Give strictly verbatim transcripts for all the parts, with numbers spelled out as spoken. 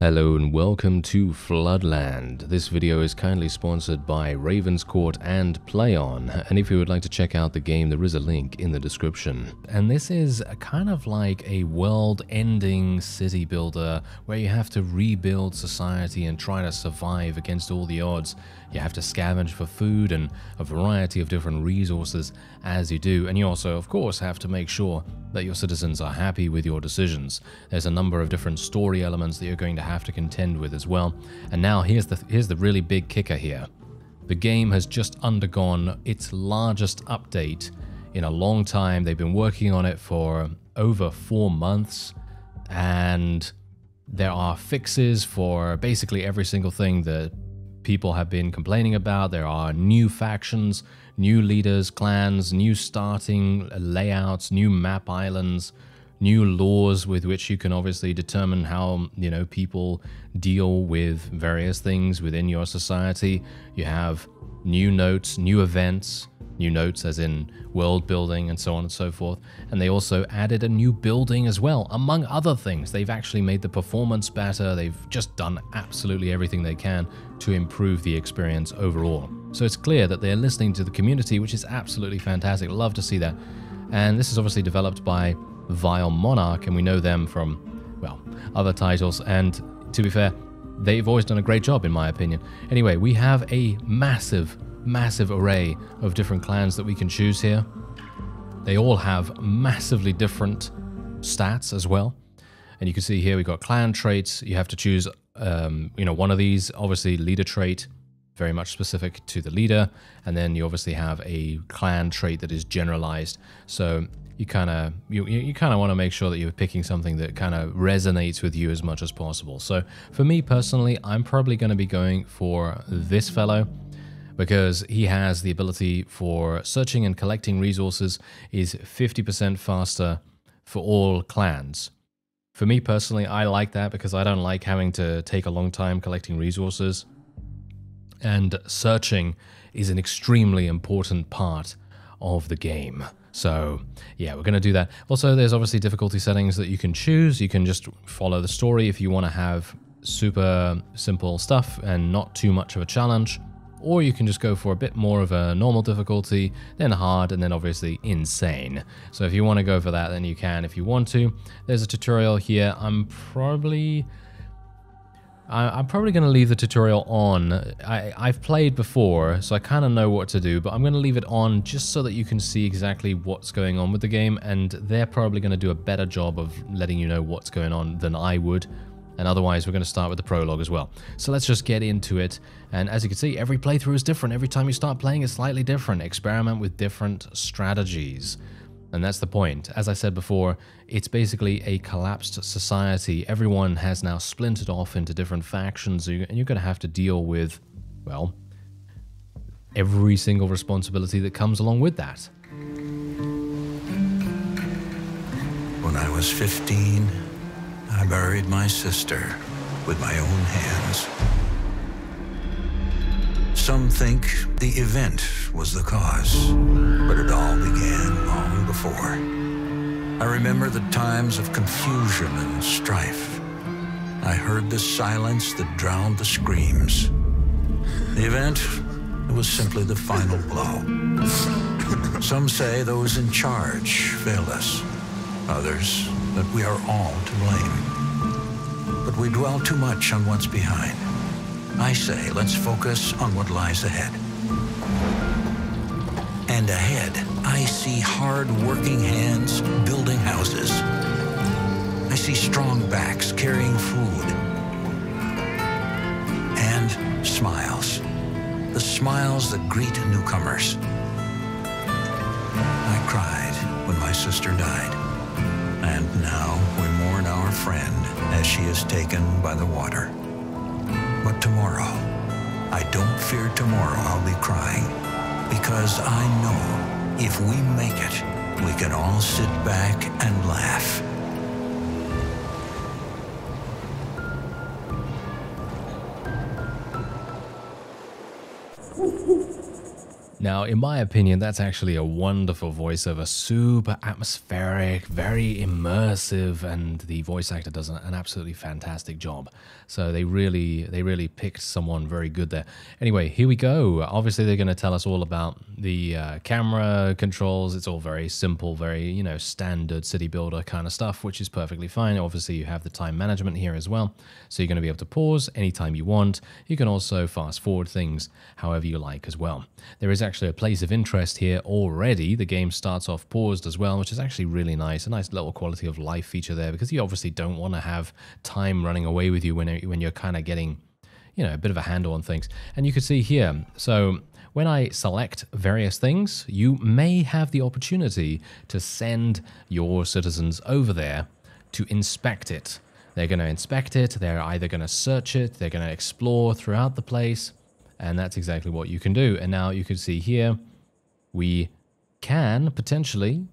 Hello and welcome to Floodland. This video is kindly sponsored by Ravenscourt and PlayOn, and if you would like to check out the game, there is a link in the description. And this is kind of like a world-ending city builder where you have to rebuild society and try to survive against all the odds. You have to scavenge for food and a variety of different resources as you do, and you also, of course, have to make sure that your citizens are happy with your decisions. There's a number of different story elements that you're going to have to contend with as well. And now here's the here's the really big kicker here. The game has just undergone its largest update in a long time. They've been working on it for over four months, and there are fixes for basically every single thing that people have been complaining about. There are new factions, new leaders, clans, new starting layouts, new map islands, new laws with which you can obviously determine how, you know, people deal with various things within your society. You have new notes, new events, new notes as in world building and so on and so forth. And they also added a new building as well, among other things. They've actually made the performance better. They've just done absolutely everything they can to improve the experience overall. So it's clear that they're listening to the community, which is absolutely fantastic. Love to see that. And this is obviously developed by Vile Monarch, and we know them from, well, other titles, and to be fair, they've always done a great job in my opinion. Anyway, we have a massive, massive array of different clans that we can choose here. They all have massively different stats as well. And you can see here we've got clan traits. You have to choose, um, you know, one of these. Obviously leader trait, very much specific to the leader. And then you obviously have a clan trait that is generalized. So you kind of you, you kind of want to make sure that you're picking something that kind of resonates with you as much as possible. So for me personally, I'm probably going to be going for this fellow because he has the ability for searching and collecting resources is fifty percent faster for all clans. For me personally, I like that because I don't like having to take a long time collecting resources. And searching is an extremely important part of the game. So yeah, we're going to do that. Also, there's obviously difficulty settings that you can choose. You can just follow the story if you want to have super simple stuff and not too much of a challenge. Or you can just go for a bit more of a normal difficulty, then hard, and then obviously insane. So if you want to go for that, then you can if you want to. There's a tutorial here. I'm probably... I'm probably going to leave the tutorial on. I, I've played before, so I kind of know what to do, but I'm going to leave it on just so that you can see exactly what's going on with the game, and they're probably going to do a better job of letting you know what's going on than I would, and otherwise we're going to start with the prologue as well. So let's just get into it, and as you can see, every playthrough is different. Every time you start playing, it's slightly different. Experiment with different strategies. And that's the point. As I said before, it's basically a collapsed society. Everyone has now splintered off into different factions, and you're going to have to deal with, well, every single responsibility that comes along with that. When I was fifteen, I buried my sister with my own hands. Some think the event was the cause, but it all began long before. I remember the times of confusion and strife. I heard the silence that drowned the screams. The event, it was simply the final blow. Some say those in charge failed us, others that we are all to blame. But we dwell too much on what's behind. I say, let's focus on what lies ahead. And ahead, I see hard-working hands building houses. I see strong backs carrying food. And smiles. The smiles that greet newcomers. I cried when my sister died. And now we mourn our friend as she is taken by the water. But tomorrow, I don't fear tomorrow I'll be crying, because I know if we make it, we can all sit back and laugh. Now, in my opinion, that's actually a wonderful voiceover, super atmospheric, very immersive, and the voice actor does an absolutely fantastic job. So they really, they really picked someone very good there. Anyway, here we go. Obviously, they're going to tell us all about the uh, camera controls. It's all very simple, very, you know, standard city builder kind of stuff, which is perfectly fine. Obviously, you have the time management here as well. So you're going to be able to pause anytime you want. You can also fast forward things however you like as well. There is actually a place of interest here already. The game starts off paused as well, which is actually really nice. A nice little quality of life feature there, because you obviously don't want to have time running away with you when, when you're kind of getting, you know, a bit of a handle on things. And you can see here, so when I select various things, you may have the opportunity to send your citizens over there to inspect it. They're going to inspect it. They're either going to search it. They're going to explore throughout the place. And that's exactly what you can do. And now you can see here, we can potentially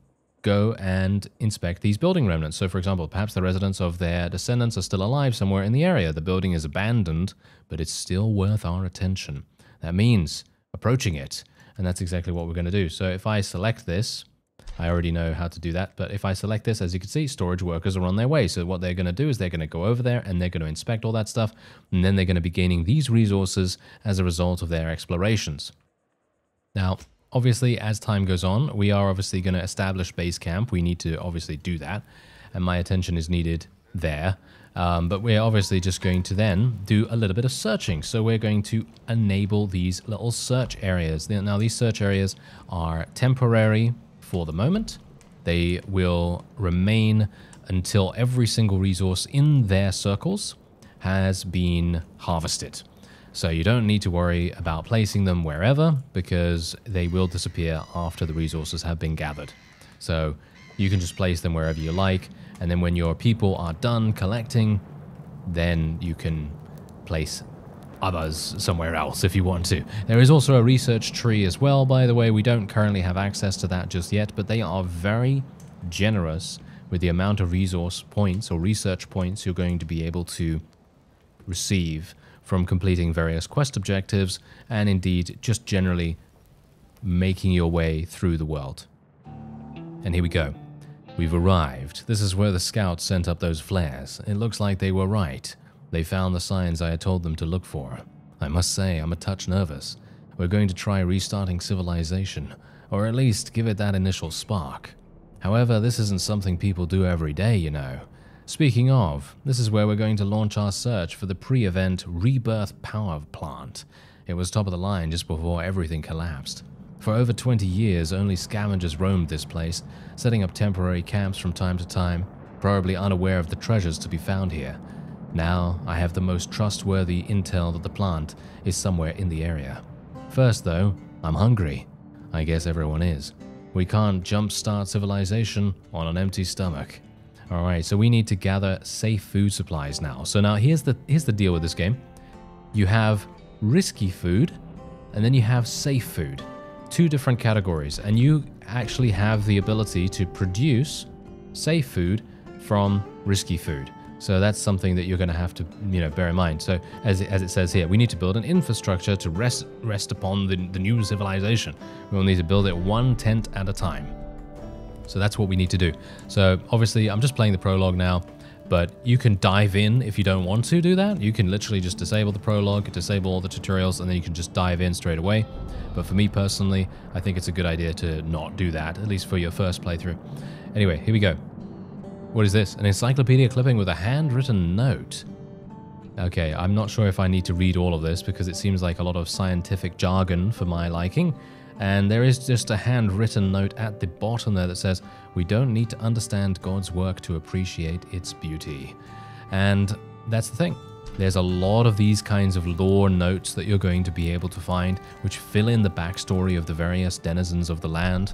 go and inspect these building remnants. So for example, perhaps the residents of their descendants are still alive somewhere in the area. The building is abandoned, but it's still worth our attention. That means approaching it. And that's exactly what we're going to do. So if I select this, I already know how to do that, but if I select this, as you can see, storage workers are on their way. So what they're going to do is they're going to go over there and they're going to inspect all that stuff, and then they're going to be gaining these resources as a result of their explorations. Now, obviously, as time goes on, we are obviously going to establish base camp. We need to obviously do that, and my attention is needed there. Um, but we're obviously just going to then do a little bit of searching. So we're going to enable these little search areas. Now, these search areas are temporary. For the moment, they will remain until every single resource in their circles has been harvested. So you don't need to worry about placing them wherever, because they will disappear after the resources have been gathered. So you can just place them wherever you like, and then when your people are done collecting, then you can place others somewhere else if you want to. There is also a research tree as well, by the way. We don't currently have access to that just yet, but they are very generous with the amount of resource points or research points you're going to be able to receive from completing various quest objectives, and indeed just generally making your way through the world. And here we go. We've arrived. This is where the scouts sent up those flares. It looks like they were right. They found the signs I had told them to look for. I must say, I'm a touch nervous. We're going to try restarting civilization, or at least give it that initial spark. However, this isn't something people do every day, you know. Speaking of, this is where we're going to launch our search for the pre-event Rebirth Power Plant. It was top of the line just before everything collapsed. For over twenty years, only scavengers roamed this place, setting up temporary camps from time to time, probably unaware of the treasures to be found here. Now, I have the most trustworthy intel that the plant is somewhere in the area. First, though, I'm hungry. I guess everyone is. We can't jumpstart civilization on an empty stomach. All right, so we need to gather safe food supplies now. So now here's the, here's the deal with this game. You have risky food, and then you have safe food. Two different categories, and you actually have the ability to produce safe food from risky food. So that's something that you're going to have to, you know, bear in mind. So as it, as it says here, we need to build an infrastructure to rest rest upon the, the new civilization. We will need to build it one tent at a time. So that's what we need to do. So obviously, I'm just playing the prologue now, but you can dive in if you don't want to do that. You can literally just disable the prologue, disable all the tutorials, and then you can just dive in straight away. But for me personally, I think it's a good idea to not do that, at least for your first playthrough. Anyway, here we go. What is this? An encyclopedia clipping with a handwritten note. Okay, I'm not sure if I need to read all of this, because it seems like a lot of scientific jargon for my liking. And there is just a handwritten note at the bottom there that says, "We don't need to understand God's work to appreciate its beauty." And that's the thing. There's a lot of these kinds of lore notes that you're going to be able to find, which fill in the backstory of the various denizens of the land.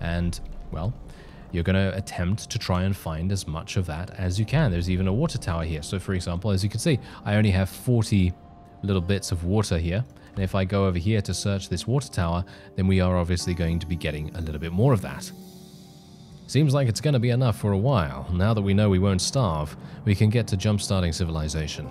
And, well, you're going to attempt to try and find as much of that as you can. There's even a water tower here. So for example, as you can see, I only have forty little bits of water here. And if I go over here to search this water tower, then we are obviously going to be getting a little bit more of that. Seems like it's going to be enough for a while. Now that we know we won't starve, we can get to jump-starting civilization.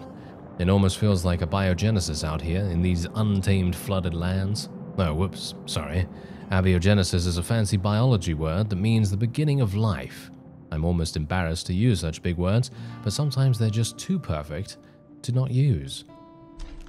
It almost feels like abiogenesis out here in these untamed flooded lands. Oh, whoops, sorry. Abiogenesis is a fancy biology word that means the beginning of life. I'm almost embarrassed to use such big words, but sometimes they're just too perfect to not use.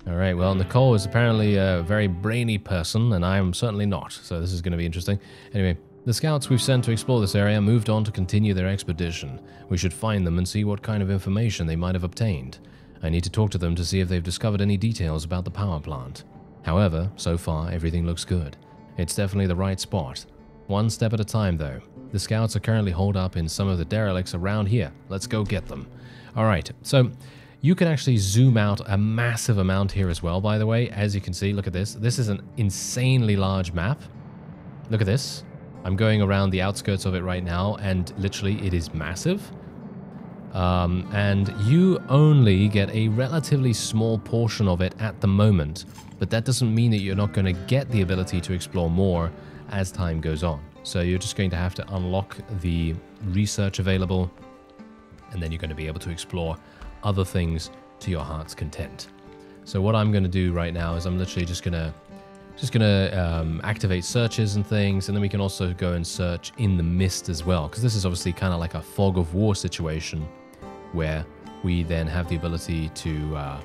Alright, well, Nicole is apparently a very brainy person, and I am certainly not, so this is going to be interesting. Anyway, the scouts we've sent to explore this area moved on to continue their expedition. We should find them and see what kind of information they might have obtained. I need to talk to them to see if they've discovered any details about the power plant. However, so far, everything looks good. It's definitely the right spot. One step at a time, though. The scouts are currently holed up in some of the derelicts around here. Let's go get them. Alright, so you can actually zoom out a massive amount here as well, by the way. As you can see, look at this. This is an insanely large map. Look at this. I'm going around the outskirts of it right now, and literally it is massive. Um, and you only get a relatively small portion of it at the moment, but that doesn't mean that you're not going to get the ability to explore more as time goes on. So you're just going to have to unlock the research available, and then you're going to be able to explore other things to your heart's content. So what I'm going to do right now is I'm literally just going to Just gonna um, activate searches and things, and then we can also go and search in the mist as well, because this is obviously kind of like a fog of war situation, where we then have the ability to, uh,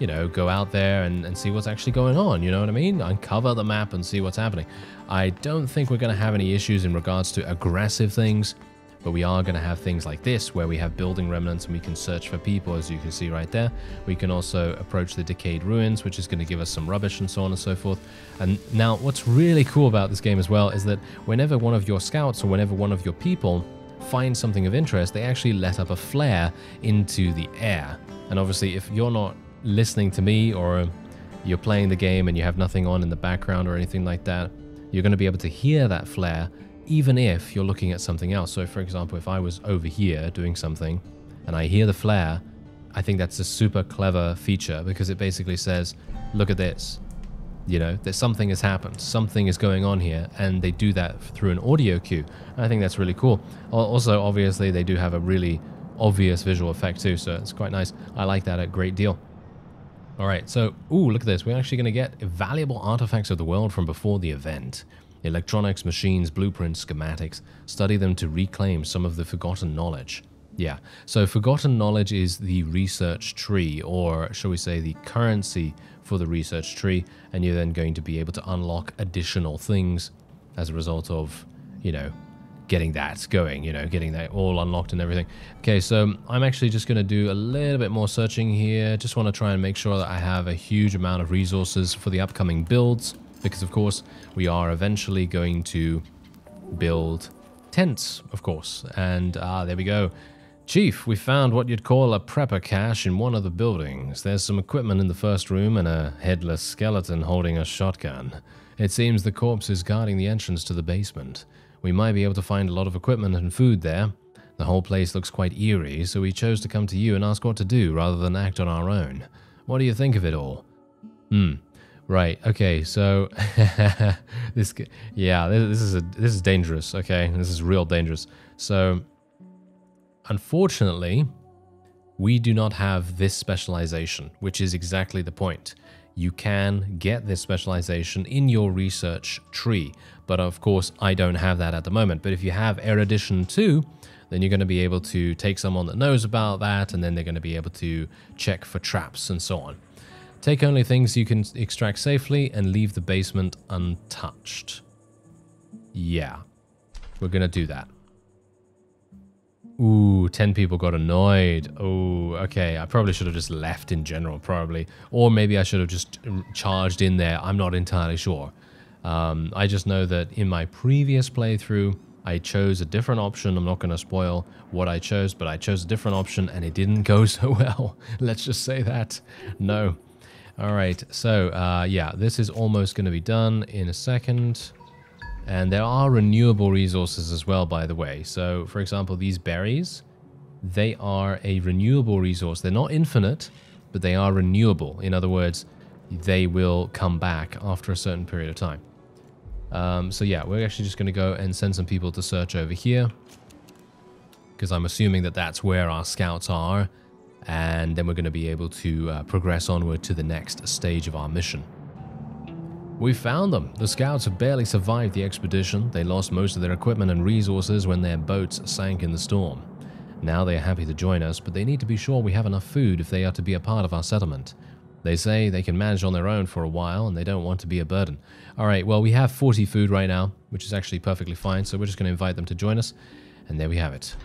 you know, go out there and, and see what's actually going on. You know what I mean? Uncover the map and see what's happening. I don't think we're gonna have any issues in regards to aggressive things, but we are gonna have things like this where we have building remnants and we can search for people, as you can see right there. We can also approach the decayed ruins, which is gonna give us some rubbish and so on and so forth. And now what's really cool about this game as well is that whenever one of your scouts or whenever one of your people finds something of interest, they actually let up a flare into the air. And obviously if you're not listening to me or you're playing the game and you have nothing on in the background or anything like that, you're gonna be able to hear that flare even if you're looking at something else. So for example, if I was over here doing something and I hear the flare, I think that's a super clever feature because it basically says, look at this, you know, that something has happened, something is going on here, and they do that through an audio cue. And I think that's really cool. Also, obviously, they do have a really obvious visual effect too, so it's quite nice. I like that a great deal. All right, so, ooh, look at this. We're actually going to get valuable artifacts of the world from before the event. Electronics, machines, blueprints, schematics. Study them to reclaim some of the forgotten knowledge. Yeah, so forgotten knowledge is the research tree, or shall we say the currency for the research tree, and you're then going to be able to unlock additional things as a result of, you know, getting that going, you know, getting that all unlocked and everything. Okay, so I'm actually just going to do a little bit more searching here. Just want to try and make sure that I have a huge amount of resources for the upcoming builds, because of course we are eventually going to build tents, of course. And ah, there we go. Chief, we found what you'd call a prepper cache in one of the buildings. There's some equipment in the first room and a headless skeleton holding a shotgun. It seems the corpse is guarding the entrance to the basement. We might be able to find a lot of equipment and food there. The whole place looks quite eerie, so we chose to come to you and ask what to do rather than act on our own. What do you think of it all? Hmm. Right. Okay. So this, yeah, this is a this is dangerous. Okay, this is real dangerous. So, unfortunately, we do not have this specialization, which is exactly the point. You can get this specialization in your research tree, but of course, I don't have that at the moment. But if you have Erudition two, then you're going to be able to take someone that knows about that, and then they're going to be able to check for traps and so on. Take only things you can extract safely and leave the basement untouched. Yeah, we're gonna do that. Ooh, ten people got annoyed. Oh, okay, I probably should have just left in general, probably. Or maybe I should have just charged in there. I'm not entirely sure. Um, I just know that in my previous playthrough, I chose a different option. I'm not gonna spoil what I chose, but I chose a different option and it didn't go so well. Let's just say that. No. All right, so uh, yeah, this is almost going to be done in a second. And there are renewable resources as well, by the way. So, for example, these berries, they are a renewable resource. They're not infinite, but they are renewable. In other words, they will come back after a certain period of time. Um, so yeah, we're actually just going to go and send some people to search over here, because I'm assuming that that's where our scouts are. And then we're going to be able to uh, progress onward to the next stage of our mission. We found them. The scouts have barely survived the expedition. They lost most of their equipment and resources when their boats sank in the storm. Now they are happy to join us, but they need to be sure we have enough food if they are to be a part of our settlement. They say they can manage on their own for a while and they don't want to be a burden. All right, well, we have forty food right now, which is actually perfectly fine, so we're just going to invite them to join us. And there we have it.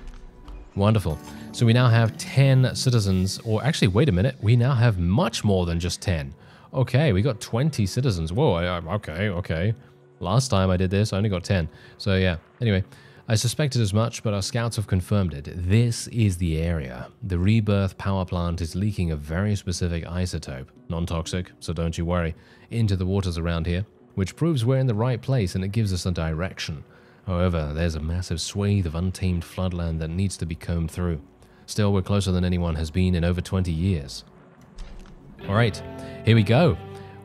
Wonderful. So we now have ten citizens, or actually, wait a minute, we now have much more than just ten. Okay, we got twenty citizens. Whoa, I, I, okay, okay. Last time I did this, I only got ten. So yeah, anyway, I suspected as much, but our scouts have confirmed it. This is the area. The Rebirth Power Plant is leaking a very specific isotope, non-toxic, so don't you worry, into the waters around here, which proves we're in the right place and it gives us a direction. However, there's a massive swathe of untamed floodland that needs to be combed through. Still, we're closer than anyone has been in over twenty years. All right, here we go.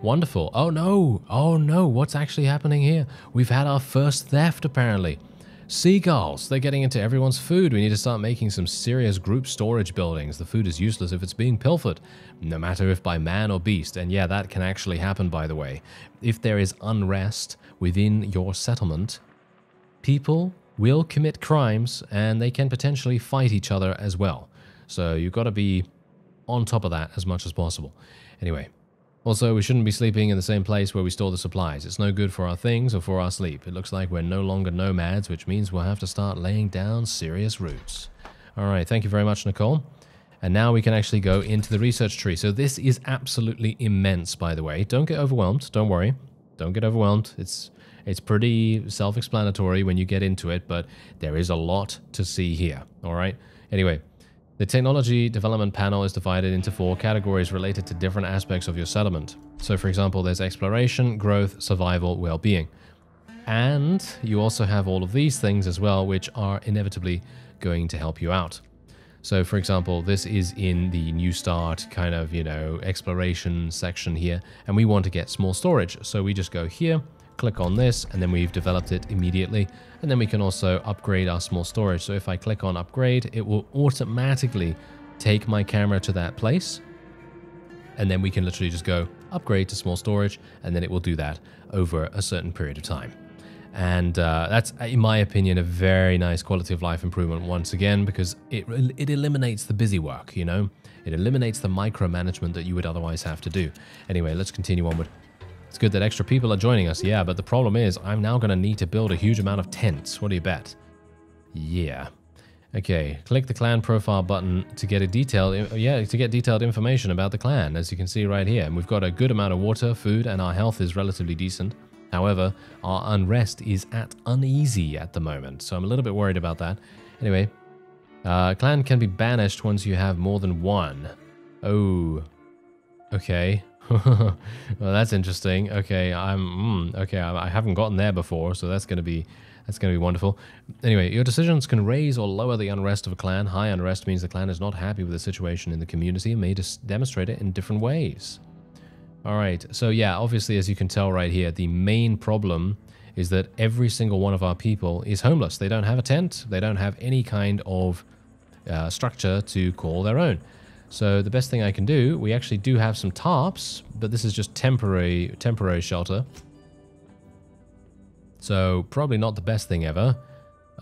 Wonderful. Oh no, oh no, what's actually happening here? We've had our first theft, apparently. Seagulls, they're getting into everyone's food. We need to start making some serious group storage buildings. The food is useless if it's being pilfered, no matter if by man or beast. And yeah, that can actually happen, by the way. If there is unrest within your settlement, people will commit crimes and they can potentially fight each other as well. So you've got to be on top of that as much as possible. Anyway, also we shouldn't be sleeping in the same place where we store the supplies. It's no good for our things or for our sleep. It looks like we're no longer nomads, which means we'll have to start laying down serious roots. All right, thank you very much, Nicole. And now we can actually go into the research tree. So this is absolutely immense, by the way. Don't get overwhelmed, don't worry. Don't get overwhelmed. It's It's pretty self-explanatory when you get into it, but there is a lot to see here, all right? Anyway, the technology development panel is divided into four categories related to different aspects of your settlement. So, for example, there's exploration, growth, survival, well-being. And you also have all of these things as well, which are inevitably going to help you out. So, for example, this is in the new start kind of, you know, exploration section here, and we want to get small storage. So we just go here, click on this, and then we've developed it immediately. And then we can also upgrade our small storage. So if I click on upgrade, it will automatically take my camera to that place. And then we can literally just go upgrade to small storage, and then it will do that over a certain period of time. And uh, that's, in my opinion, a very nice quality of life improvement once again, because it, it eliminates the busy work, you know? It eliminates the micromanagement that you would otherwise have to do. Anyway, let's continue onward. It's good that extra people are joining us, yeah, but the problem is I'm now going to need to build a huge amount of tents. What do you bet? Yeah. Okay, click the clan profile button to get a detailed, yeah, to get detailed information about the clan, as you can see right here. And we've got a good amount of water, food, and our health is relatively decent. However, our unrest is at uneasy at the moment, so I'm a little bit worried about that. Anyway, uh, clan can be banished once you have more than one. Oh, okay. Well, that's interesting. Okay, I'm mm, okay. I, I haven't gotten there before, so that's gonna be that's gonna be wonderful. Anyway, your decisions can raise or lower the unrest of a clan. High unrest means the clan is not happy with the situation in the community and may just demonstrate it in different ways. All right. So yeah, obviously, as you can tell right here, the main problem is that every single one of our people is homeless. They don't have a tent. They don't have any kind of uh, structure to call their own. So the best thing I can do, we actually do have some tarps, but this is just temporary temporary shelter. So probably not the best thing ever.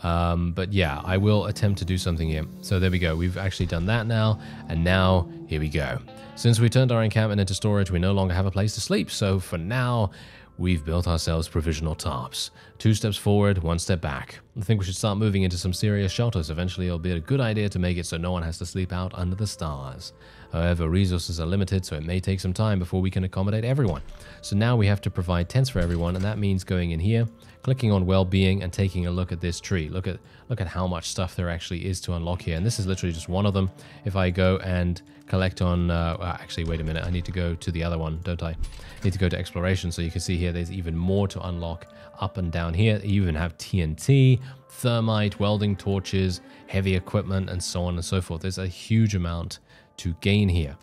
Um, but yeah, I will attempt to do something here. So there we go. We've actually done that now. And now here we go. Since we turned our encampment into storage, we no longer have a place to sleep. So for now, we've built ourselves provisional tarps. Two steps forward, one step back. I think we should start moving into some serious shelters. Eventually, it'll be a good idea to make it so no one has to sleep out under the stars. However, resources are limited, so it may take some time before we can accommodate everyone. So now we have to provide tents for everyone, and that means going in here, clicking on well-being, and taking a look at this tree. Look at look at how much stuff there actually is to unlock here, and this is literally just one of them. If I go and collect on, uh, actually, wait a minute, I need to go to the other one, don't I? I need to go to exploration, so you can see here there's even more to unlock up and down here. You even have T N T, thermite, welding torches, heavy equipment, and so on and so forth. There's a huge amount to gain here.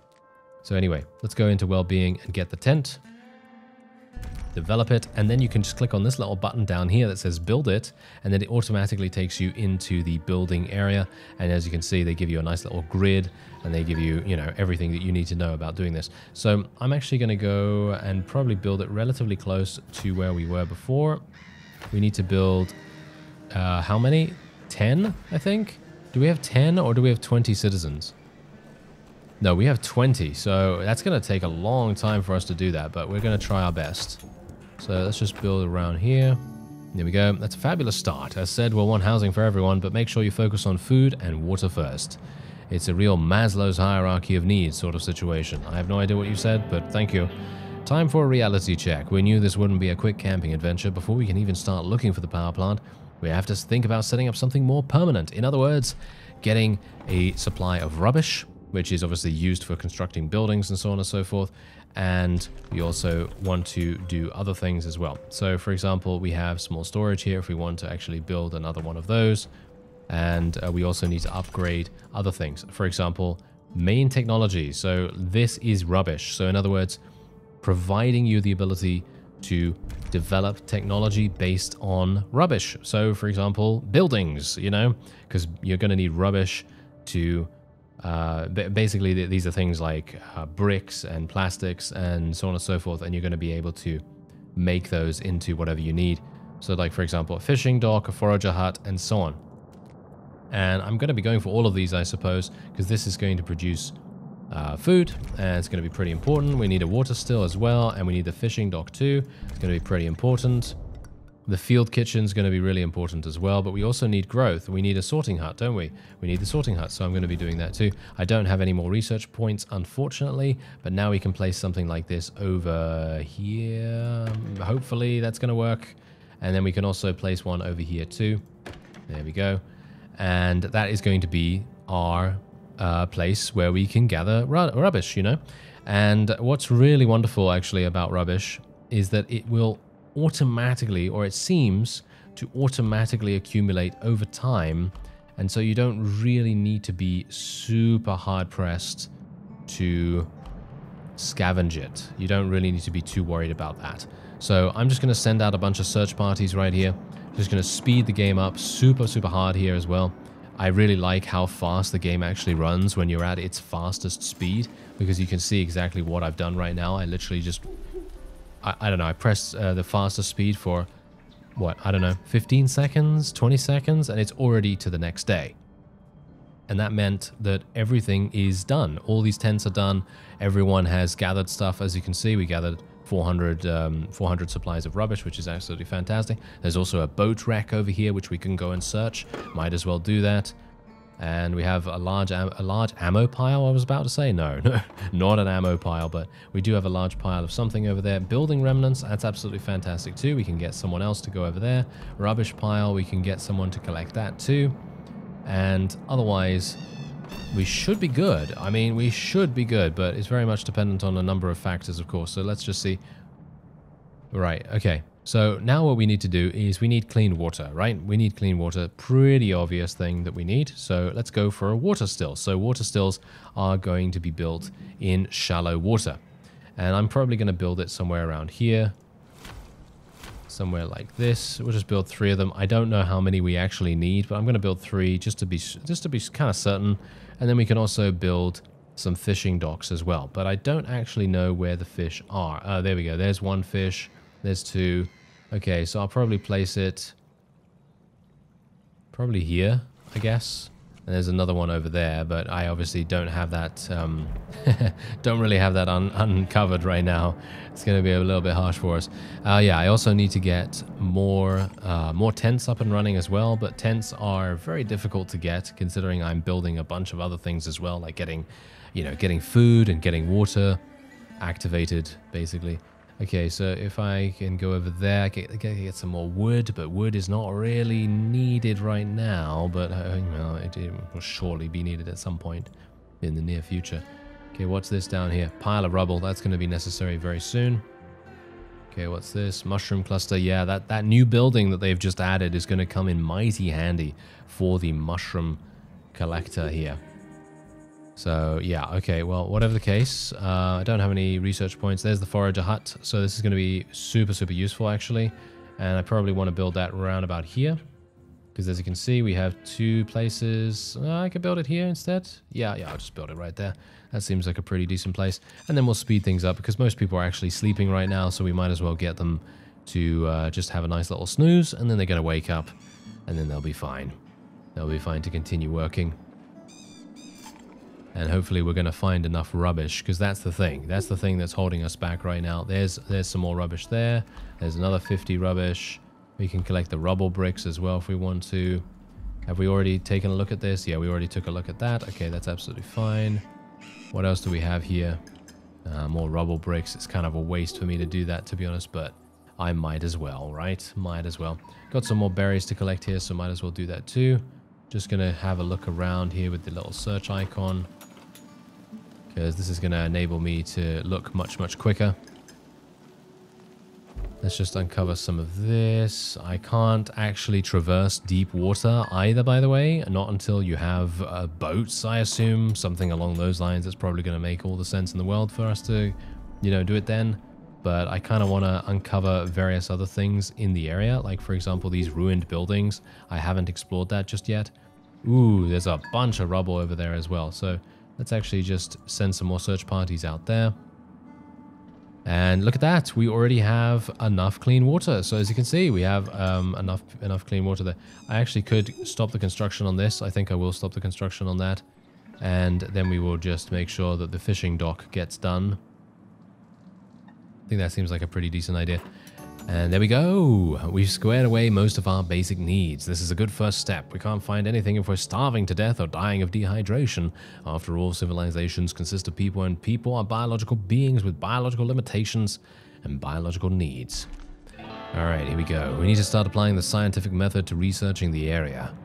So anyway, let's go into well-being and get the tent. develop it, and then you can just click on this little button down here that says build it, and then it automatically takes you into the building area. And as you can see, they give you a nice little grid, and they give you, you know, everything that you need to know about doing this. So I'm actually going to go and probably build it relatively close to where we were before. We need to build uh, how many? ten, I think. Do we have ten or do we have twenty citizens? No, we have twenty, so that's going to take a long time for us to do that, but we're going to try our best. So let's just build around here. There we go. That's a fabulous start. As said, we'll want housing for everyone, but make sure you focus on food and water first. It's a real Maslow's hierarchy of needs sort of situation. I have no idea what you said, but thank you. Time for a reality check. We knew this wouldn't be a quick camping adventure. Before we can even start looking for the power plant, we have to think about setting up something more permanent. In other words, getting a supply of rubbish, which is obviously used for constructing buildings and so on and so forth. And we also want to do other things as well. So for example, we have small storage here if we want to actually build another one of those. And uh, we also need to upgrade other things. For example, main technology. So this is rubbish. So in other words, providing you the ability to develop technology based on rubbish. So for example, buildings, you know, because you're going to need rubbish to... Uh, basically, th these are things like uh, bricks and plastics and so on and so forth, and you're going to be able to make those into whatever you need. So like, for example, a fishing dock, a forager hut, and so on. And I'm going to be going for all of these, I suppose, because this is going to produce uh, food, and it's going to be pretty important. We need a water still as well, and we need the fishing dock too. It's going to be pretty important. The field kitchen is going to be really important as well, but we also need growth. We need a sorting hut, don't we? We need the sorting hut, so I'm going to be doing that too. I don't have any more research points, unfortunately, but now we can place something like this over here. Hopefully that's going to work. And then we can also place one over here too. There we go. And that is going to be our uh, place where we can gather ru- rubbish, you know? And what's really wonderful actually about rubbish is that it will automatically, or it seems to automatically accumulate over time, and so you don't really need to be super hard pressed to scavenge it. You don't really need to be too worried about that. So I'm just going to send out a bunch of search parties right here. Just going to speed the game up super super hard here as well. I really like how fast the game actually runs when you're at its fastest speed, because you can see exactly what I've done right now. I literally just I, I don't know, I pressed uh, the fastest speed for, what, I don't know, fifteen seconds, twenty seconds, and it's already to the next day. And that meant that everything is done. All these tents are done. Everyone has gathered stuff. As you can see, we gathered four hundred, um, four hundred supplies of rubbish, which is absolutely fantastic. There's also a boat wreck over here, which we can go and search. Might as well do that. And we have a large a large ammo pile, I was about to say. No, no, not an ammo pile, but we do have a large pile of something over there. Building remnants, that's absolutely fantastic too. We can get someone else to go over there. Rubbish pile, we can get someone to collect that too. And otherwise, we should be good. I mean, we should be good, but it's very much dependent on a number of factors, of course. So let's just see. Right, okay. So now what we need to do is we need clean water, right? We need clean water, pretty obvious thing that we need. So let's go for a water still. So water stills are going to be built in shallow water. And I'm probably going to build it somewhere around here. Somewhere like this. We'll just build three of them. I don't know how many we actually need, but I'm going to build three just to be just to be kind of certain. And then we can also build some fishing docks as well. But I don't actually know where the fish are. Oh, there we go. There's one fish. There's two. Okay, so I'll probably place it probably here, I guess. And there's another one over there, but I obviously don't have that, um, don't really have that un uncovered right now. It's going to be a little bit harsh for us. Uh, yeah, I also need to get more, uh, more tents up and running as well, but tents are very difficult to get considering I'm building a bunch of other things as well, like getting, you know, getting food and getting water activated, basically. Okay, so if I can go over there, get, get some more wood, but wood is not really needed right now, but uh, you know, it, it will surely be needed at some point in the near future. Okay, what's this down here? Pile of rubble, that's going to be necessary very soon. Okay, what's this? Mushroom cluster. Yeah, that, that new building that they've just added is going to come in mighty handy for the mushroom collector here. So yeah, okay, well, whatever the case, uh, I don't have any research points. There's the forager hut, so this is going to be super, super useful, actually. And I probably want to build that round about here, because as you can see, we have two places. Uh, I could build it here instead. Yeah, yeah, I'll just build it right there. That seems like a pretty decent place. And then we'll speed things up, because most people are actually sleeping right now, so we might as well get them to uh, just have a nice little snooze, and then they're going to wake up, and then they'll be fine. They'll be fine to continue working. And hopefully we're going to find enough rubbish, because that's the thing. That's the thing that's holding us back right now. There's there's some more rubbish there. There's another fifty rubbish. We can collect the rubble bricks as well if we want to. Have we already taken a look at this? Yeah, we already took a look at that. Okay, that's absolutely fine. What else do we have here? Uh, more rubble bricks. It's kind of a waste for me to do that, to be honest, but I might as well, right? Might as well. Got some more berries to collect here, so might as well do that too. Just going to have a look around here with the little search icon, because this is going to enable me to look much, much quicker. Let's just uncover some of this. I can't actually traverse deep water either, by the way. Not until you have uh, boats, I assume. Something along those lines. That's probably going to make all the sense in the world for us to, you know, do it then. But I kind of want to uncover various other things in the area. Like, for example, these ruined buildings. I haven't explored that just yet. Ooh, there's a bunch of rubble over there as well. So let's actually just send some more search parties out there. And look at that. We already have enough clean water. So as you can see, we have um, enough, enough clean water there. I actually could stop the construction on this. I think I will stop the construction on that. And then we will just make sure that the fishing dock gets done. I think that seems like a pretty decent idea. And there we go. We've squared away most of our basic needs. This is a good first step. We can't find anything if we're starving to death or dying of dehydration. After all, civilizations consist of people, and people are biological beings with biological limitations and biological needs. All right, here we go. We need to start applying the scientific method to researching the area.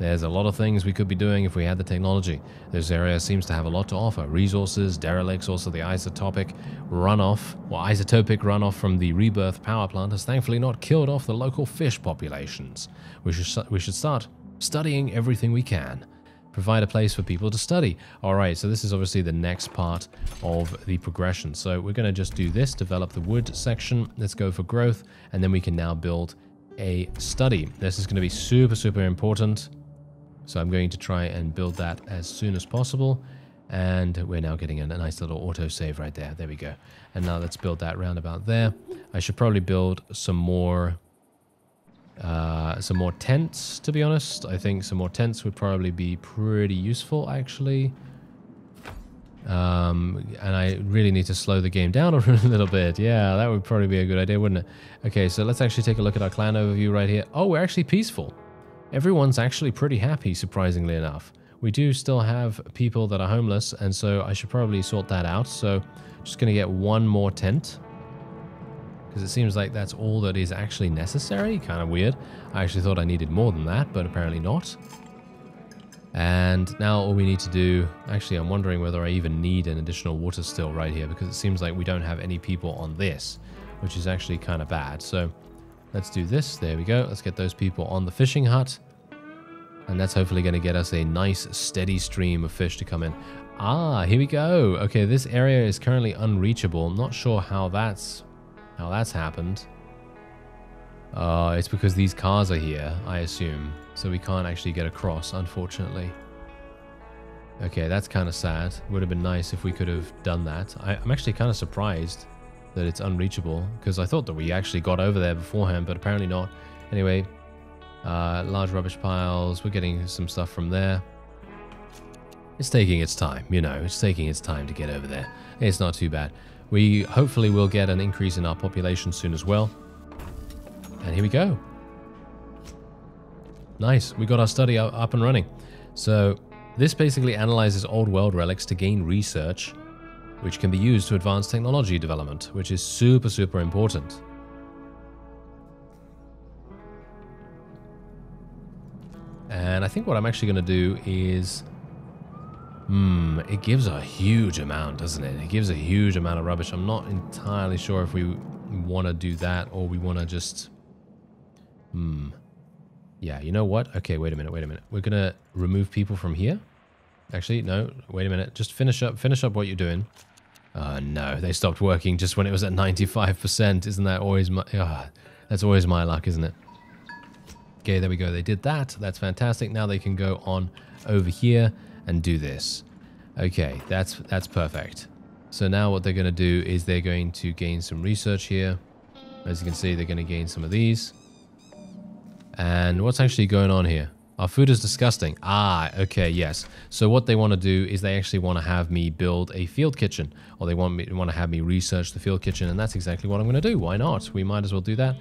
There's a lot of things we could be doing if we had the technology. This area seems to have a lot to offer. Resources, derelicts, also the isotopic runoff, or isotopic runoff from the Rebirth Power Plant has thankfully not killed off the local fish populations. We should, we should start studying everything we can. Provide a place for people to study. All right, so this is obviously the next part of the progression. So we're going to just do this, develop the wood section. Let's go for growth, and then we can now build a study. This is going to be super, super important. So I'm going to try and build that as soon as possible. And we're now getting a nice little autosave right there. There we go. And now let's build that roundabout there. I should probably build some more uh, some more tents, to be honest. I think some more tents would probably be pretty useful, actually. Um, and I really need to slow the game down a little bit. Yeah, that would probably be a good idea, wouldn't it? Okay, so let's actually take a look at our clan overview right here. Oh, we're actually peaceful. Everyone's actually pretty happy, surprisingly enough. We do still have people that are homeless, and so I should probably sort that out. So just going to get one more tent, because it seems like that's all that is actually necessary. Kind of weird. I actually thought I needed more than that, but apparently not. And now all we need to do... Actually, I'm wondering whether I even need an additional water still right here, because it seems like we don't have any people on this, which is actually kind of bad. So let's do this. There we go. Let's get those people on the fishing hut. And that's hopefully going to get us a nice steady stream of fish to come in. Ah, here we go. Okay, this area is currently unreachable. I'm not sure how that's how that's happened. Uh, it's because these cars are here, I assume. So we can't actually get across, unfortunately. Okay, that's kind of sad. Would have been nice if we could have done that. I, I'm actually kind of surprised that it's unreachable, because I thought that we actually got over there beforehand, but apparently not. Anyway, uh, large rubbish piles. We're getting some stuff from there. It's taking its time, you know. It's taking its time to get over there. It's not too bad. We hopefully will get an increase in our population soon as well. And here we go. Nice. We got our study up and running. So this basically analyzes old world relics to gain research, which can be used to advance technology development, which is super, super important. And I think what I'm actually going to do is... Hmm, it gives a huge amount, doesn't it? It gives a huge amount of rubbish. I'm not entirely sure if we want to do that, or we want to just... Hmm. Yeah, you know what? Okay, wait a minute, wait a minute. We're going to remove people from here. Actually, no, wait a minute. Just finish up, finish up what you're doing. Uh, no, they stopped working just when it was at ninety-five percent. Isn't that always my... Uh, that's always my luck, isn't it? Okay, there we go. They did that. That's fantastic. Now they can go on over here and do this. Okay, that's, that's perfect. So now what they're going to do is they're going to gain some research here. As you can see, they're going to gain some of these. And what's actually going on here? Our food is disgusting. Ah, okay, yes. So what they want to do is they actually want to have me build a field kitchen, or they want me want to have me research the field kitchen, and that's exactly what I'm going to do. Why not? We might as well do that.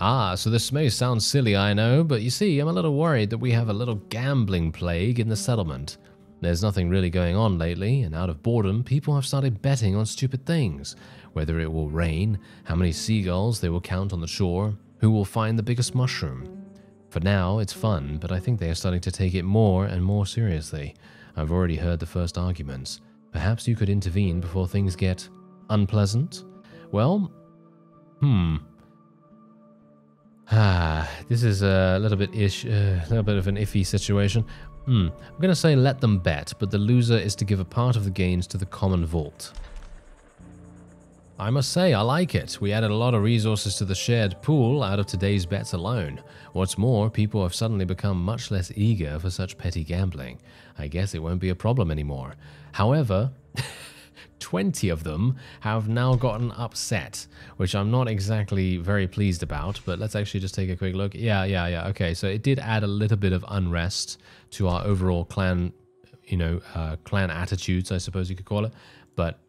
Ah, so this may sound silly, I know, but you see, I'm a little worried that we have a little gambling plague in the settlement. There's nothing really going on lately, and out of boredom, people have started betting on stupid things. Whether it will rain, how many seagulls they will count on the shore, who will find the biggest mushroom. For now, it's fun, but I think they are starting to take it more and more seriously. I've already heard the first arguments. Perhaps you could intervene before things get unpleasant? Well, hmm. Ah, this is a little bit ish, a uh, little bit of an iffy situation. Hmm, I'm going to say let them bet, but the loser is to give a part of the gains to the common vault. I must say, I like it. We added a lot of resources to the shared pool out of today's bets alone. What's more, people have suddenly become much less eager for such petty gambling. I guess it won't be a problem anymore. However, twenty of them have now gotten upset, which I'm not exactly very pleased about, but let's actually just take a quick look. Yeah, yeah, yeah. Okay, so it did add a little bit of unrest to our overall clan, you know, uh, clan attitudes, I suppose you could call it, but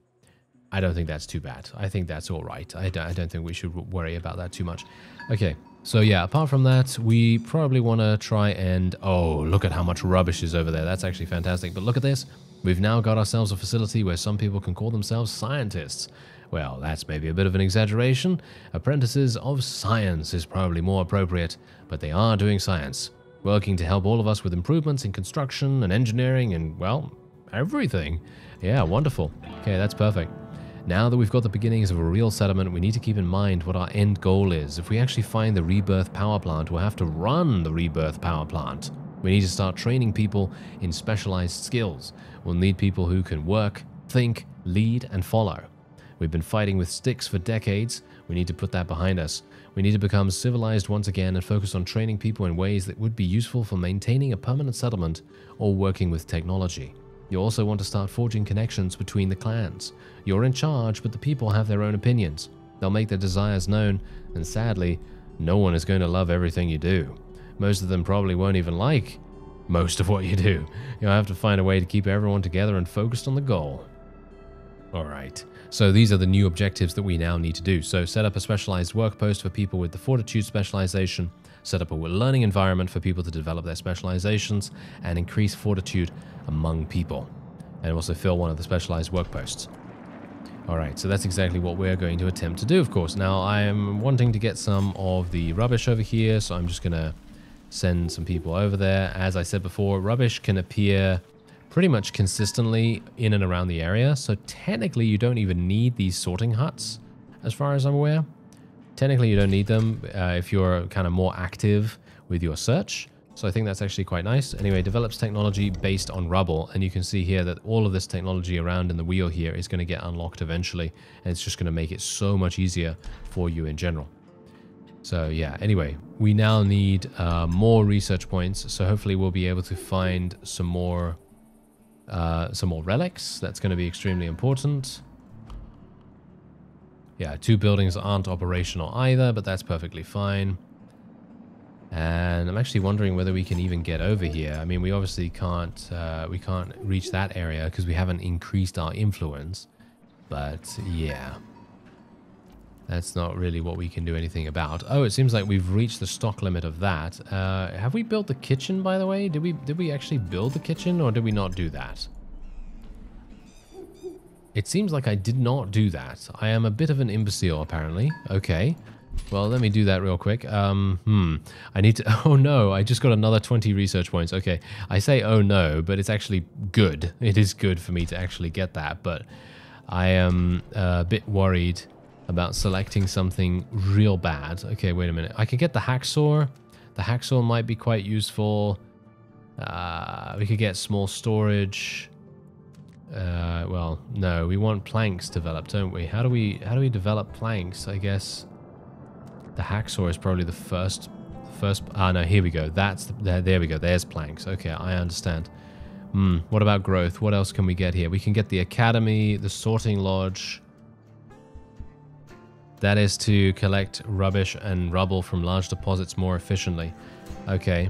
I don't think that's too bad. I think that's all right. I don't, I don't think we should worry about that too much. Okay, so yeah, apart from that, we probably want to try and... Oh, look at how much rubbish is over there. That's actually fantastic. But look at this. We've now got ourselves a facility where some people can call themselves scientists. Well, that's maybe a bit of an exaggeration. Apprentices of science is probably more appropriate, but they are doing science, working to help all of us with improvements in construction and engineering and, well, everything. Yeah, wonderful. Okay, that's perfect. Now that we've got the beginnings of a real settlement, we need to keep in mind what our end goal is. If we actually find the Rebirth Power Plant, we'll have to run the Rebirth Power Plant. We need to start training people in specialized skills. We'll need people who can work, think, lead, and follow. We've been fighting with sticks for decades. We need to put that behind us. We need to become civilized once again and focus on training people in ways that would be useful for maintaining a permanent settlement or working with technology. You also want to start forging connections between the clans. You're in charge, but the people have their own opinions. They'll make their desires known, and sadly, no one is going to love everything you do. Most of them probably won't even like most of what you do. You'll have to find a way to keep everyone together and focused on the goal. Alright, so these are the new objectives that we now need to do. So set up a specialized work post for people with the fortitude specialization, set up a learning environment for people to develop their specializations, and increase fortitude among people. And also fill one of the specialized work posts. Alright, so that's exactly what we're going to attempt to do, of course. Now, I'm wanting to get some of the rubbish over here, so I'm just going to send some people over there. As I said before, rubbish can appear pretty much consistently in and around the area, so technically you don't even need these sorting huts, as far as I'm aware. Technically you don't need them uh, if you're kind of more active with your search, so I think that's actually quite nice. Anyway, develops technology based on rubble, and you can see here that all of this technology around in the wheel here is going to get unlocked eventually, and it's just going to make it so much easier for you in general. So yeah, anyway, we now need uh, more research points, so hopefully we'll be able to find some more uh, some more relics. That's going to be extremely important. Yeah, two buildings aren't operational either, but that's perfectly fine. And I'm actually wondering whether we can even get over here. I mean, we obviously can't uh, we can't reach that area because we haven't increased our influence. But yeah, that's not really what we can do anything about. Oh, it seems like we've reached the stock limit of that. Uh, have we built the kitchen, by the way? Did we did we actually build the kitchen, or did we not do that? It seems like I did not do that. I am a bit of an imbecile, apparently. Okay. Well, let me do that real quick. Um, hmm. I need to... Oh, no. I just got another twenty research points. Okay. I say, oh, no, but it's actually good. It is good for me to actually get that, but I am a bit worried about selecting something real bad. Okay, wait a minute. I can get the hacksaw. The hacksaw might be quite useful. Uh, we could get small storage. Uh, well, no, we want planks developed, don't we? How do we how do we develop planks? I guess the hacksaw is probably the first. First, ah no, here we go. That's the, there, there we go. There's planks. Okay, I understand. Hmm. What about growth? What else can we get here? We can get the academy, the sorting lodge. That is to collect rubbish and rubble from large deposits more efficiently. Okay.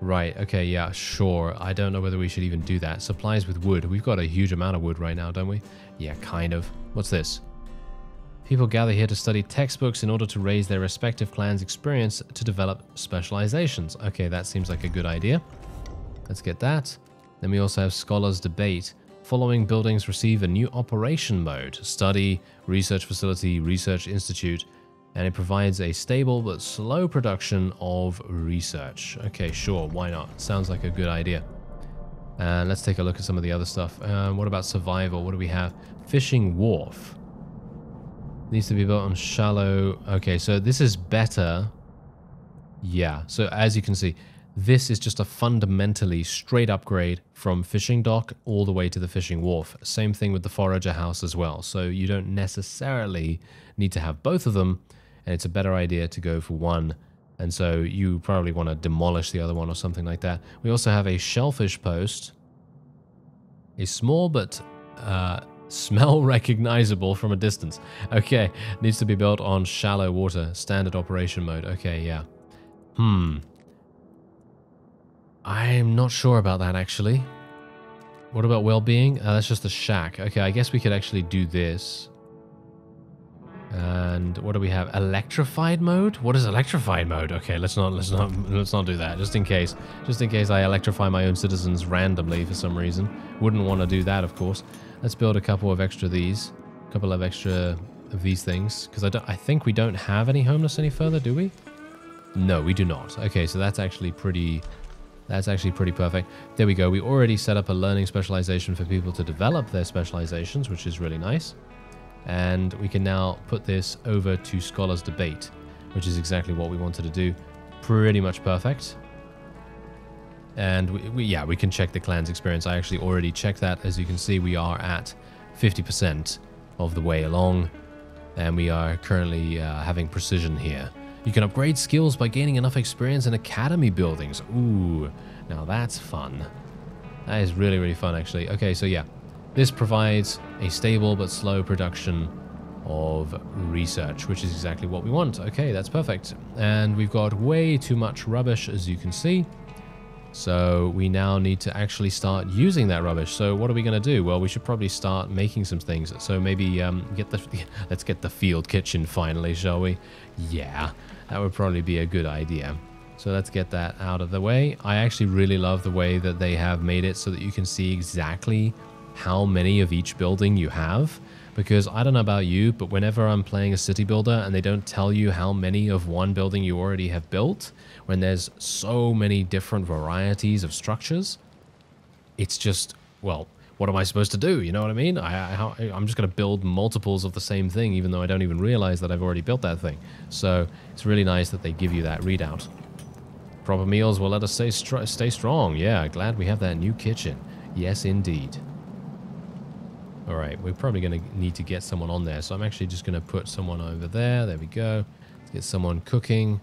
Right. Okay. Yeah, sure. I don't know whether we should even do that. Supplies with wood. We've got a huge amount of wood right now, don't we? Yeah, kind of. What's this? People gather here to study textbooks in order to raise their respective clans' experience to develop specializations. Okay, that seems like a good idea. Let's get that. Then we also have scholars debate. Following buildings receive a new operation mode: study, research facility, research institute, and it provides a stable but slow production of research. Okay, sure, why not? Sounds like a good idea. And let's take a look at some of the other stuff. Uh, what about survival? What do we have? Fishing wharf. Needs to be built on shallow. Okay, so this is better. Yeah, so as you can see, this is just a fundamentally straight upgrade from fishing dock all the way to the fishing wharf. Same thing with the forager house as well. So you don't necessarily need to have both of them, and it's a better idea to go for one. And so you probably want to demolish the other one or something like that. We also have a shellfish post. A small but... Uh, smell recognizable from a distance. Okay, needs to be built on shallow water. Standard operation mode. Okay, yeah. Hmm. I'm not sure about that, actually. What about well-being? Uh, that's just a shack. Okay, I guess we could actually do this. And what do we have? Electrified mode? What is electrified mode? Okay, let's not let's not let's not do that. Just in case. Just in case I electrify my own citizens randomly for some reason. Wouldn't want to do that, of course. Let's build a couple of extra these, a couple of extra of these things, because I don't. I think we don't have any homeless any further, do we? No, we do not. Okay, so that's actually pretty. That's actually pretty perfect. There we go. We already set up a learning specialization for people to develop their specializations, which is really nice. And we can now put this over to scholars debate, which is exactly what we wanted to do. Pretty much perfect. And we, we, yeah, we can check the clan's experience. I actually already checked that. As you can see, we are at fifty percent of the way along, and we are currently uh, having precision here. You can upgrade skills by gaining enough experience in academy buildings. Ooh, now that's fun. That is really, really fun, actually. Okay, so yeah, this provides a stable but slow production of research, which is exactly what we want. Okay, that's perfect. And we've got way too much rubbish, as you can see. So we now need to actually start using that rubbish. So what are we going to do? Well, we should probably start making some things. So maybe um, get the let's get the field kitchen finally, shall we? Yeah, that would probably be a good idea. So let's get that out of the way. I actually really love the way that they have made it so that you can see exactly how many of each building you have. Because I don't know about you, but whenever I'm playing a city builder and they don't tell you how many of one building you already have built, when there's so many different varieties of structures, it's just, well, what am I supposed to do? You know what I mean? I, I, I'm just going to build multiples of the same thing, even though I don't even realize that I've already built that thing. So it's really nice that they give you that readout. Proper meals will let us stay, st- stay strong. Yeah, glad we have that new kitchen. Yes, indeed. All right, we're probably going to need to get someone on there. So I'm actually just going to put someone over there. There we go. Let's get someone cooking.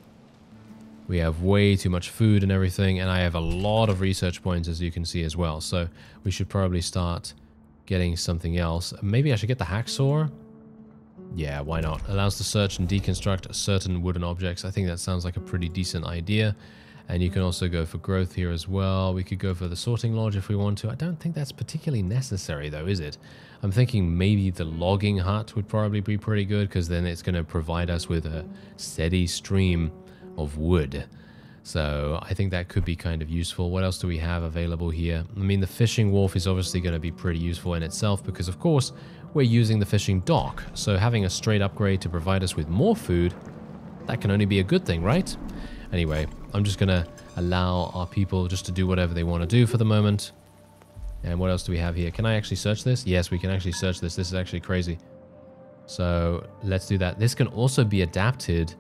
We have way too much food and everything. And I have a lot of research points, as you can see as well. So we should probably start getting something else. Maybe I should get the hacksaw. Yeah, why not? Allows to search and deconstruct certain wooden objects. I think that sounds like a pretty decent idea. And you can also go for growth here as well. We could go for the sorting lodge if we want to. I don't think that's particularly necessary though, is it? I'm thinking maybe the logging hut would probably be pretty good, because then it's going to provide us with a steady stream of wood. So I think that could be kind of useful. What else do we have available here? I mean, the fishing wharf is obviously going to be pretty useful in itself because, of course, we're using the fishing dock. So having a straight upgrade to provide us with more food, that can only be a good thing, right? Anyway, I'm just going to allow our people just to do whatever they want to do for the moment. And what else do we have here? Can I actually search this? Yes, we can actually search this. This is actually crazy. So let's do that. This can also be adapted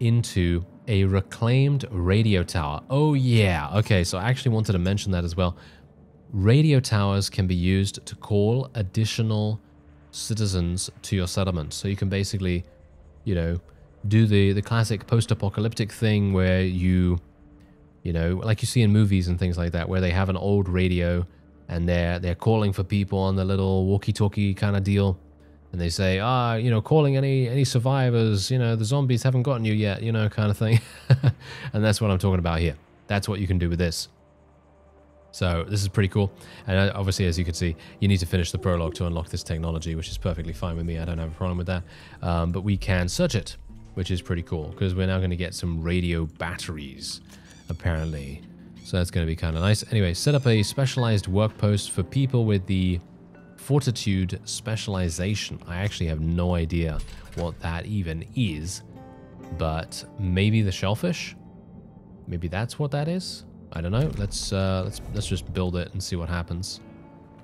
into a reclaimed radio tower. Oh yeah, okay, so I actually wanted to mention that as well. Radio towers can be used to call additional citizens to your settlement. So you can basically, you know, do the, the classic post-apocalyptic thing where you, you know, like you see in movies and things like that, where they have an old radio and they're, they're calling for people on the little walkie-talkie kind of deal. And they say, ah, you know, calling any any survivors, you know, the zombies haven't gotten you yet, you know, kind of thing. And that's what I'm talking about here. That's what you can do with this. So this is pretty cool. And obviously, as you can see, you need to finish the prologue to unlock this technology, which is perfectly fine with me. I don't have a problem with that. Um, but we can search it, which is pretty cool, because we're now going to get some radio batteries, apparently. So that's going to be kind of nice. Anyway, set up a specialized work post for people with the Fortitude specialization. I actually have no idea what that even is, but maybe the shellfish? Maybe that's what that is? I don't know. Let's uh, let's let's just build it and see what happens.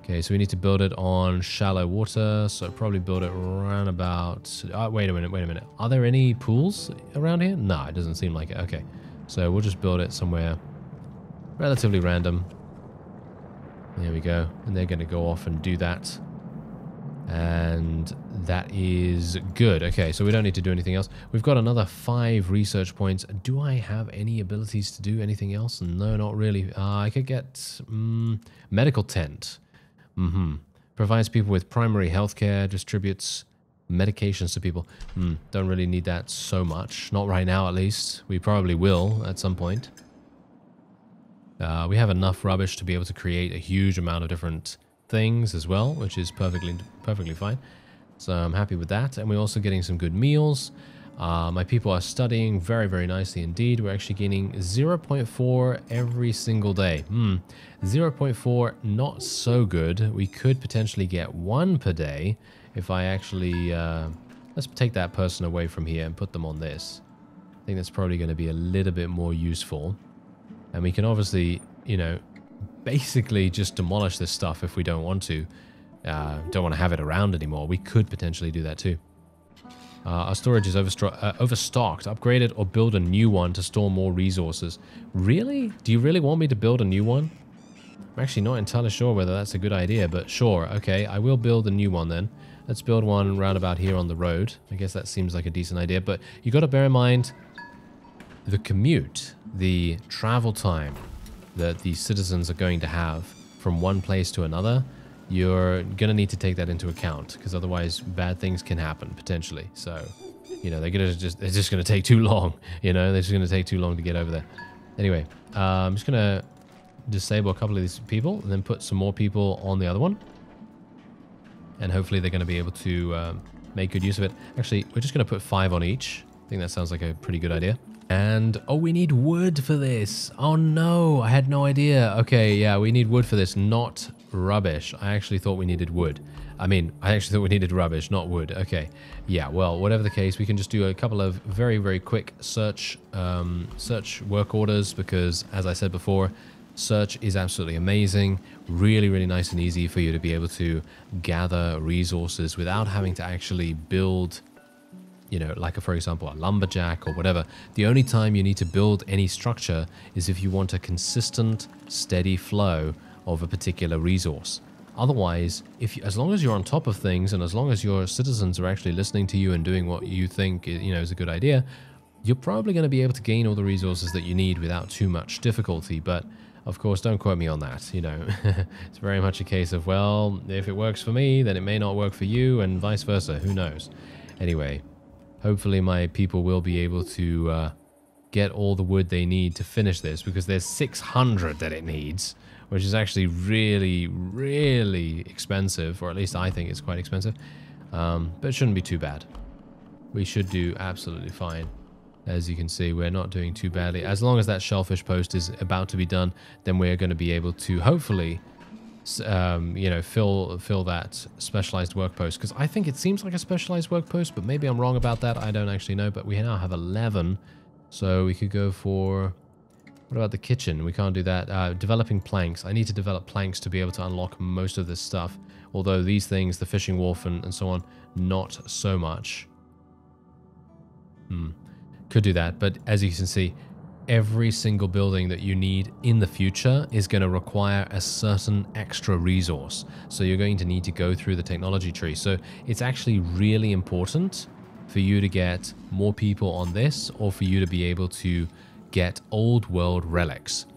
Okay, so we need to build it on shallow water, so probably build it around about... Oh, wait a minute, wait a minute. Are there any pools around here? No, it doesn't seem like it. Okay, so we'll just build it somewhere relatively random. There we go. And they're going to go off and do that. And that is good. Okay, so we don't need to do anything else. We've got another five research points. Do I have any abilities to do anything else? No, not really. Uh, I could get um, medical tent. Mm-hmm. Provides people with primary health care, distributes medications to people. Mm, don't really need that so much. Not right now, at least. We probably will at some point. Uh, we have enough rubbish to be able to create a huge amount of different things as well, which is perfectly perfectly fine. So I'm happy with that. And we're also getting some good meals. Uh, my people are studying very, very nicely indeed. We're actually gaining zero point four every single day. Hmm. zero point four, not so good. We could potentially get one per day if I actually... Uh, let's take that person away from here and put them on this. I think that's probably going to be a little bit more useful. And we can obviously, you know, basically just demolish this stuff if we don't want to. Uh, don't want to have it around anymore. We could potentially do that too. Uh, our storage is uh, overstocked. Upgrade it or build a new one to store more resources. Really? Do you really want me to build a new one? I'm actually not entirely sure whether that's a good idea, but sure. Okay, I will build a new one then. Let's build one round about here on the road. I guess that seems like a decent idea, but you got to bear in mind the commute, the travel time that the citizens are going to have from one place to another. You're going to need to take that into account, because otherwise bad things can happen potentially. So, you know, they're going to just, they're just going to take too long, you know, they're just going to take too long to get over there. Anyway, uh, I'm just going to disable a couple of these people and then put some more people on the other one. And hopefully they're going to be able to um, make good use of it. Actually, we're just going to put five on each. I think that sounds like a pretty good idea. And, oh, we need wood for this. Oh, no, I had no idea. Okay, yeah, we need wood for this, not rubbish. I actually thought we needed wood. I mean, I actually thought we needed rubbish, not wood. Okay, yeah, well, whatever the case, we can just do a couple of very, very quick search, um, search work orders, because, as I said before, search is absolutely amazing. Really, really nice and easy for you to be able to gather resources without having to actually build... You know, like a, for example, a lumberjack or whatever. The only time you need to build any structure is if you want a consistent, steady flow of a particular resource. Otherwise, if you, as long as you're on top of things and as long as your citizens are actually listening to you and doing what you think, you know, is a good idea, you're probably going to be able to gain all the resources that you need without too much difficulty. But of course, don't quote me on that. You know, it's very much a case of, well, if it works for me, then it may not work for you, and vice versa. Who knows? Anyway. Hopefully my people will be able to uh, get all the wood they need to finish this, because there's six hundred that it needs, which is actually really, really expensive, or at least I think it's quite expensive, um, but it shouldn't be too bad. We should do absolutely fine. As you can see, we're not doing too badly. As long as that shellfish post is about to be done, then we're going to be able to hopefully... Um, you know, fill fill that specialized work post, because I think it seems like a specialized work post, but maybe I'm wrong about that. I don't actually know, but we now have eleven, so we could go for... What about the kitchen? We can't do that. Uh, developing planks. I need to develop planks to be able to unlock most of this stuff, although these things, the fishing wharf and, and so on, not so much. Hmm. could do that, but as you can see, every single building that you need in the future is going to require a certain extra resource. So you're going to need to go through the technology tree. So it's actually really important for you to get more people on this, or for you to be able to get old world relics.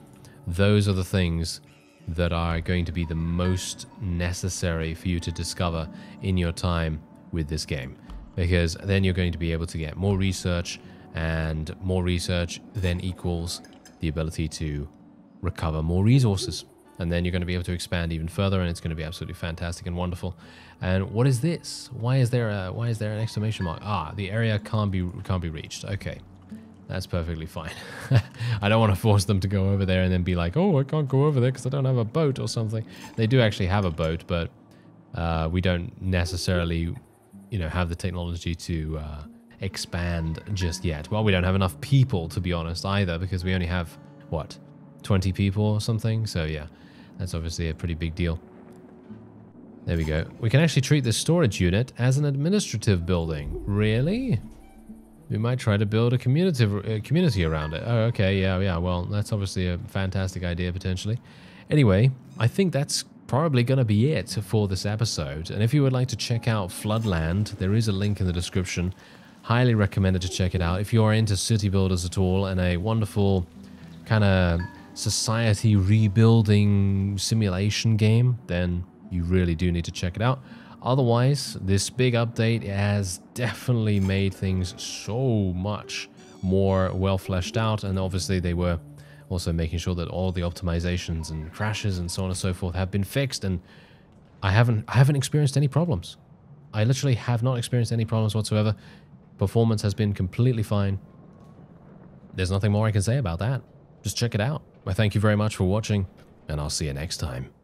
Those are the things that are going to be the most necessary for you to discover in your time with this game, because then you're going to be able to get more research, and more research then equals the ability to recover more resources. And then you're going to be able to expand even further, and it's going to be absolutely fantastic and wonderful. And what is this? Why is there a, why is there an exclamation mark? Ah, the area can't be can't be reached. Okay, that's perfectly fine. I don't want to force them to go over there and then be like, oh, I can't go over there because I don't have a boat or something. They do actually have a boat, but uh, we don't necessarily, you know, have the technology to uh, expand just yet. Well, we don't have enough people, to be honest, either, because we only have, what, twenty people or something? So yeah, that's obviously a pretty big deal. There we go. We can actually treat this storage unit as an administrative building. Really? We might try to build a community, a community around it. Oh, okay, yeah, yeah, well, that's obviously a fantastic idea, potentially. Anyway, I think that's probably going to be it for this episode. And if you would like to check out Floodland, there is a link in the description. Highly recommended to check it out. If you are into city builders at all, and a wonderful kind of society rebuilding simulation game, then you really do need to check it out. Otherwise, this big update has definitely made things so much more well fleshed out, and obviously they were also making sure that all the optimizations and crashes and so on and so forth have been fixed, and I haven't I haven't experienced any problems. I literally have not experienced any problems whatsoever. Performance has been completely fine. There's nothing more I can say about that. Just check it out. I thank you very much for watching, and I'll see you next time.